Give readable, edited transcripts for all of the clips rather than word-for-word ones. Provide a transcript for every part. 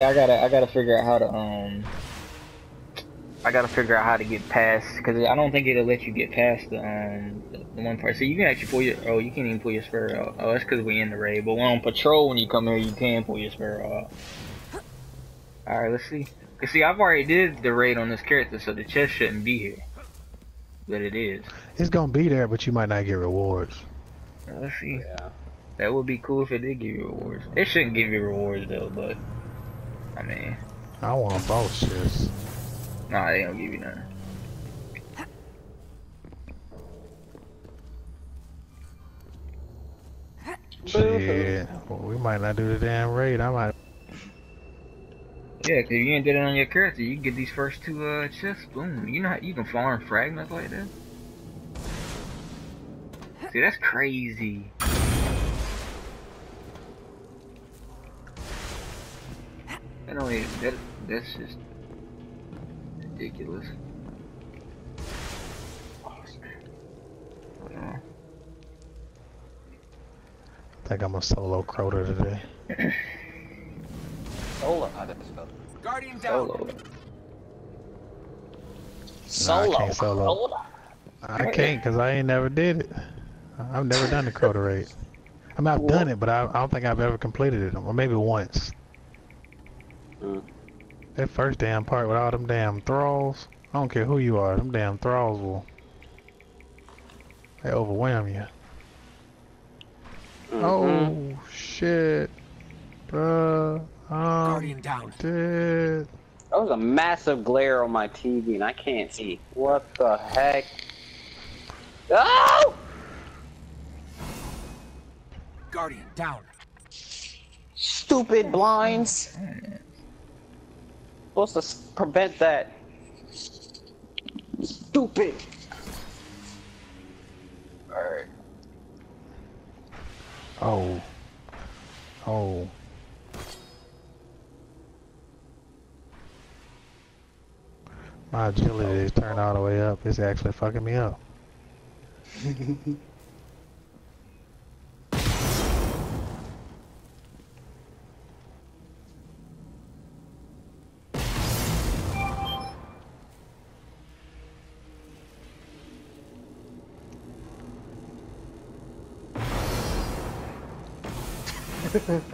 I gotta figure out how to I gotta figure out how to get past, because I don't think it'll let you get past the one part. So you can actually pull your, oh, you can't even pull your spur out. Oh, that's because we in the raid. But on patrol when you come here, you can pull your spur out. All right, let's see. Cause see, I've already did the raid on this character, so the chest shouldn't be here. But it is. It's gonna be there, but you might not get rewards. Let's see. Yeah. That would be cool if it did give you rewards. It shouldn't give you rewards though, but. I mean, I want both shits. Nah, they don't give you nothing. Shit, well, we might not do the damn raid. I might. Yeah, cause if you ain't did it on your character, you get these first two chests. Boom. You know how you can farm fragments like that. See, that's crazy. I don't even, that's just ridiculous. Yeah. I think I'm a solo Crota today. Solo, I didn't spell it. Guardian down. Solo. Solo. Nah, I can't solo. I can't, cause I ain't never did it. I've never done the Crota raid. I mean, I've done it, but I don't think I've ever completed it, or maybe once. Mm. That first damn part with all them damn thralls, I don't care who you are, them damn thralls will, they overwhelm you. Mm-hmm. Oh shit, bruh, Guardian down. Dead. That was a massive glare on my TV and I can't see. What the heck? Oh! Guardian down. Stupid blinds. Supposed to prevent that. Stupid. Alright. Oh. Oh. My agility is turned all the way up. It's actually fucking me up.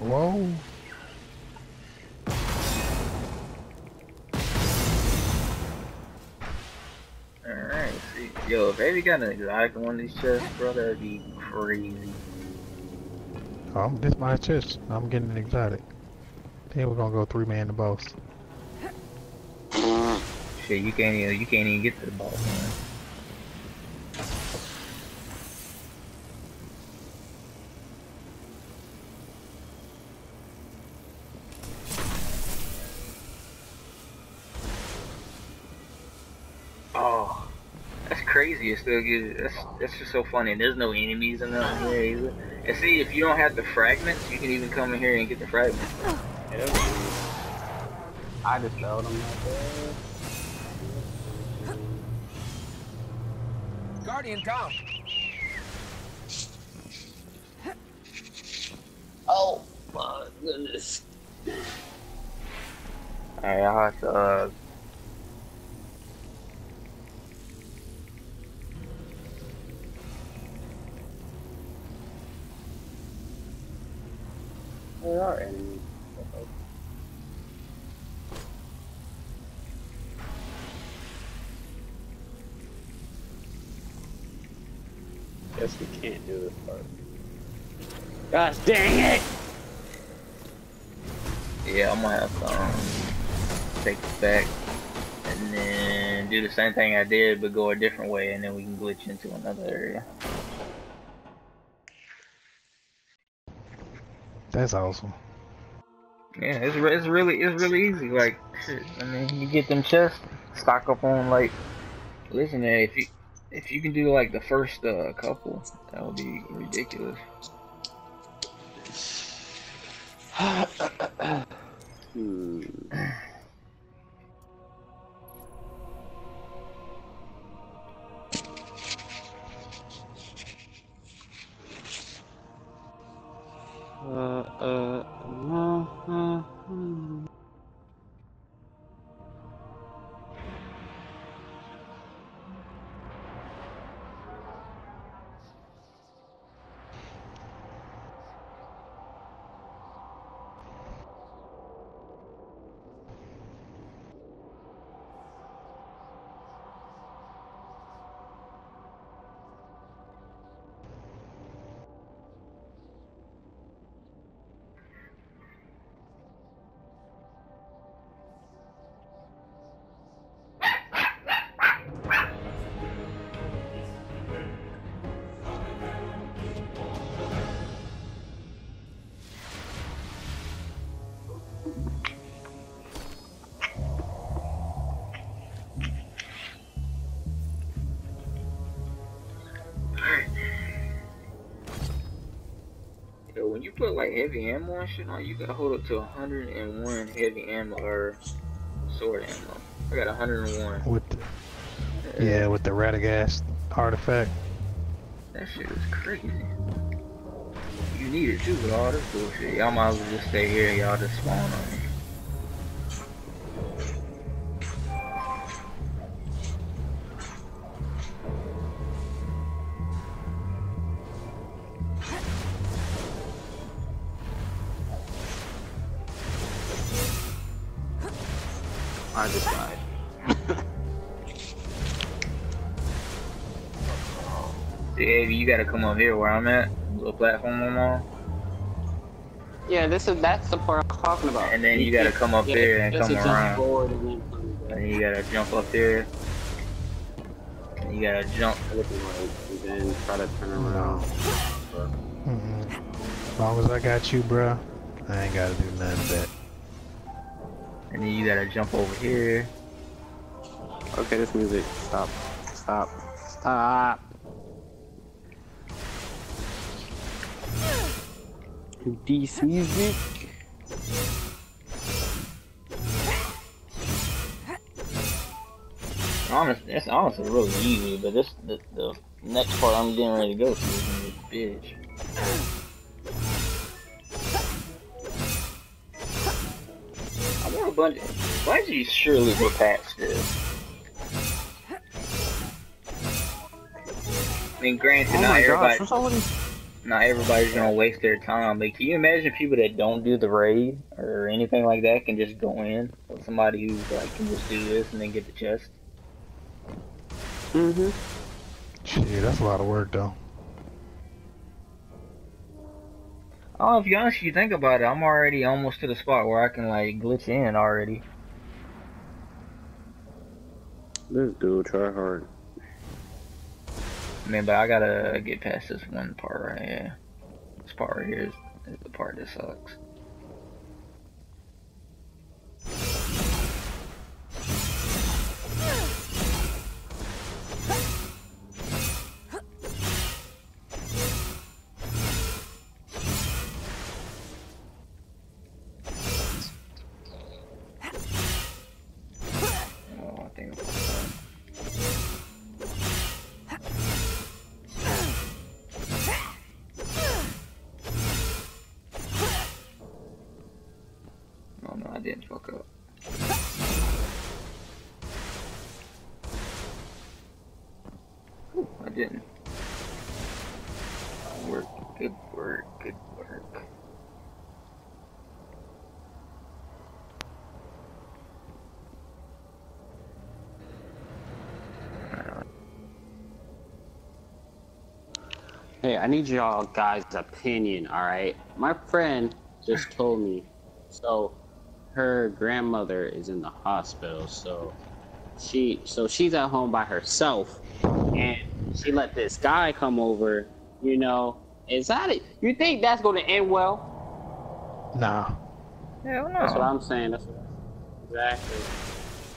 Whoa. Alright, see. Yo, if Avery got an exotic on one of these chests, bro, that would be crazy. Oh, this my chest. I'm getting an exotic. Then we're gonna go 3-man the boss. Shit, you can't even get to the boss, man. Crazy, it still gives. That's just so funny. And there's no enemies in there either. And see, if you don't have the fragments, you can even come in here and get the fragments. I just showed them like that. Guardian down. Oh my goodness. Alright, I'll have to there are enemies. Guess we can't do this part. Gosh dang it! Yeah, I'm gonna have to take this back and then do the same thing I did, but go a different way, and then we can glitch into another area. That's awesome. Yeah, it's really easy. Like, shit, I mean, you get them chests, stock up on like. Listen, man, if you can do like the first couple, that would be ridiculous. put like heavy ammo and shit on, you gotta hold up to 101 heavy ammo or sword ammo. I got 101. With the, yeah, with the Radagast artifact. That shit is crazy. You need it too with all this bullshit. Y'all might as well just stay here and y'all just spawn on me. I just died. Dave, you gotta come up here where I'm at. Little platform on all. Yeah, that's the part I'm talking about. And then you gotta come up there and come around. And you gotta jump up there. And you gotta jump. And then try to turn around. As long as I got you, bro, I ain't gotta do none of that. And then you gotta jump over here. Okay, this music. Stop. Stop. Stop. This music. Honestly, it's honestly really easy, but this the next part I'm getting ready to go to is gonna be a bitch. Bungie surely will patch this. I mean, granted, not everybody's gonna waste their time, but can you imagine people that don't do the raid or anything like that can just go in with somebody who like can just do this and then get the chest? Mhm. Shit, that's a lot of work though. Oh, if you honestly think about it, I'm already almost to the spot where I can like glitch in already. This dude try hard. I mean, but I gotta get past this one part right here. This part right here is the part that sucks. I didn't fuck up. Ooh, I didn't. Good work, good work, good work. Hey, I need y'all guys' opinion, alright? My friend just told me, so her grandmother is in the hospital, so she's at home by herself, and she let this guy come over. You know, is that it? You think that's going to end well? Nah. Hell no. That's what I'm saying. That's what, exactly.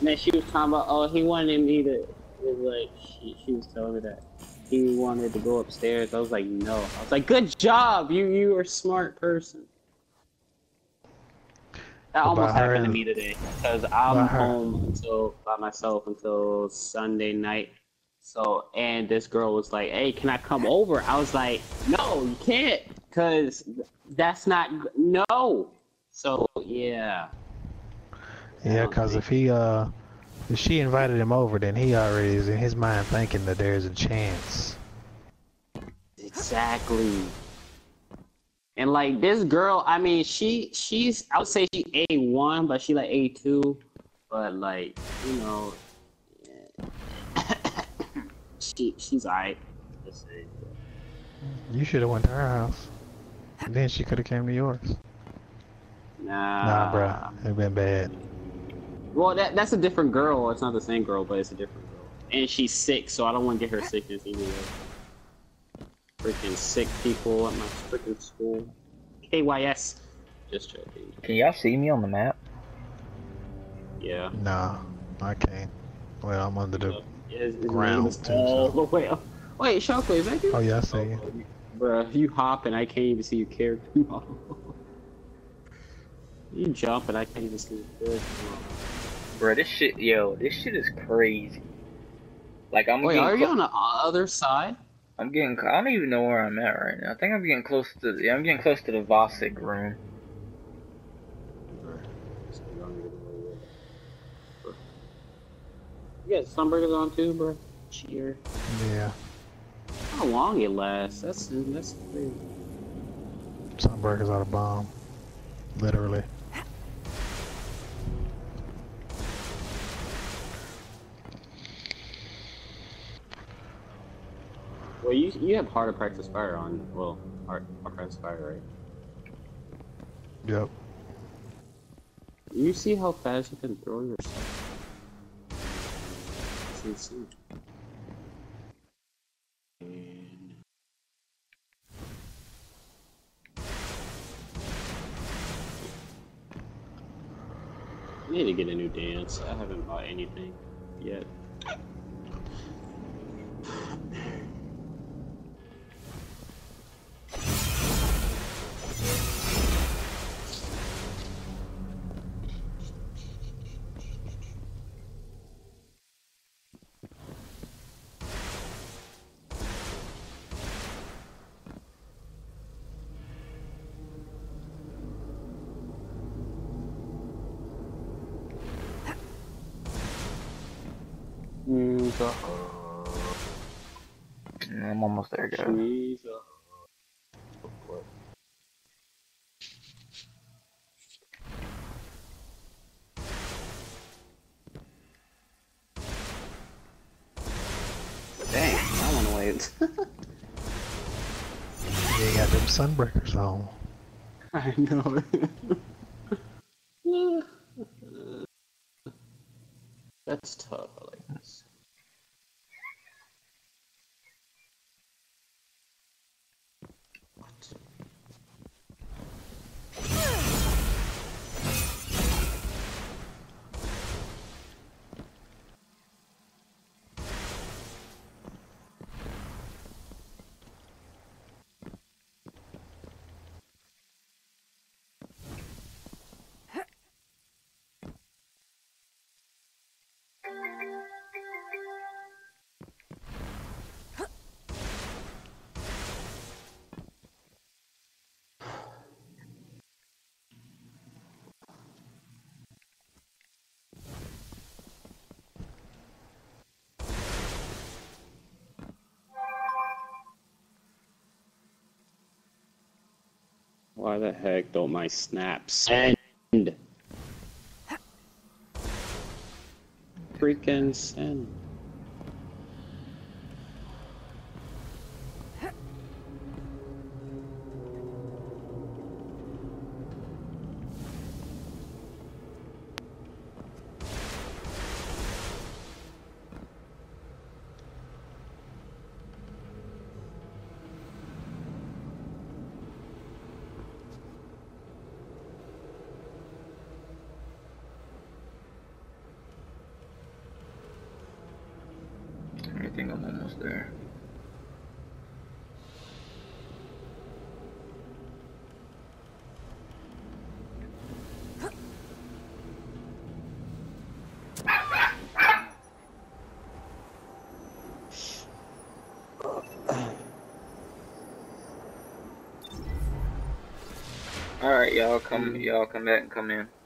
And then she was talking about, oh, he wanted me to. It was like she was telling me that he wanted to go upstairs. I was like, no. I was like, good job. You are a smart person. That almost happened to me today, because I'm home by myself until Sunday night. So, and this girl was like, hey, can I come over? I was like, no, you can't, because that's not, no. So, yeah. Yeah, because if she invited him over, then he already is in his mind thinking that there's a chance. Exactly. And like this girl, I mean, she's I would say she A1, but she like A2, but like, you know, yeah. she's alright. You should have went to her house, and then she could have came to yours. Nah, bro, it been bad. Well, that's a different girl. It's not the same girl, but it's a different girl, and she's sick, so I don't want to get her sickness either. Freaking sick people at my freaking school. KYS. Just joking. Can y'all see me on the map? Yeah. Nah, I can't. Well, I'm under the ground too. So. Wait, Shockwave, is that you? Oh yeah, I see you. Bruh, you hop and I can't even see your character model. You jump and I can't even see your character model. Bruh, this shit, yo, this shit is crazy. Like, I'm Wait, are you on the other side? I'm getting, I don't even know where I'm at right now. I think I'm getting close to, yeah, I'm getting close to the Vosik room. You got Sunbreakers on too, bro? Cheer. Yeah. How long it lasts? That's crazy. Sunbreakers out of bomb. Literally. Well, you have harder practice fire on. Well, hard practice fire, right? Yep. You see how fast you can throw yourself. It's insane. And... I need to get a new dance. I haven't bought anything yet. I'm almost there, guys. Dang, I wanna wait. You got them Sunbreakers on. I know. That's tough. I like this. Why the heck don't my snaps send? Freaking send. I think I'm almost there. All right, y'all come back and come in.